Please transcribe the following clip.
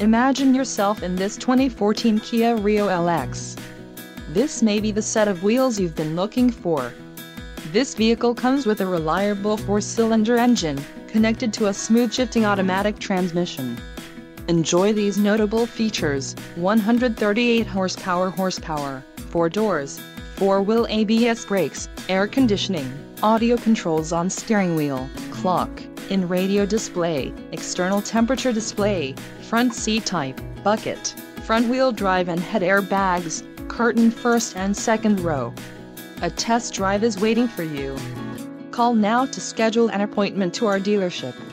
Imagine yourself in this 2014 Kia Rio LX. This may be the set of wheels you've been looking for. This vehicle comes with a reliable 4-cylinder engine, connected to a smooth shifting automatic transmission. Enjoy these notable features: 138 horsepower, 4 doors, 4-wheel ABS brakes, air conditioning, audio controls on steering wheel, clock, in-radio display, external temperature display, front seat type, bucket, front-wheel drive and head airbags, curtain first and second row. A test drive is waiting for you. Call now to schedule an appointment to our dealership.